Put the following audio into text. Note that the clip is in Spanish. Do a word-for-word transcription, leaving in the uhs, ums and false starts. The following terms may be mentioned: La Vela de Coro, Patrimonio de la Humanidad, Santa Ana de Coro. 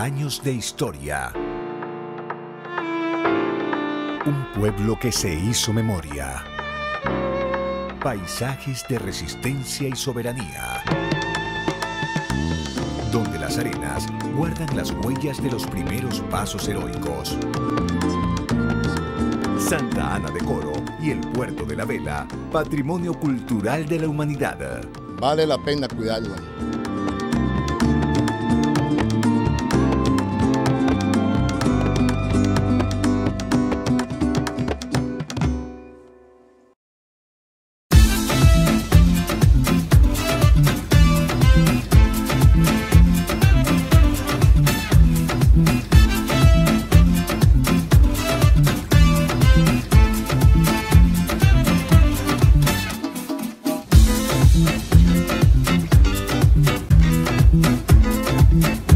años de historia. Un pueblo que se hizo memoria. Paisajes de resistencia y soberanía. Donde las arenas guardan las huellas de los primeros pasos heroicos. Santa Ana de Coro y el puerto de La Vela, patrimonio cultural de la humanidad. Vale la pena cuidarlo. Mm-hmm.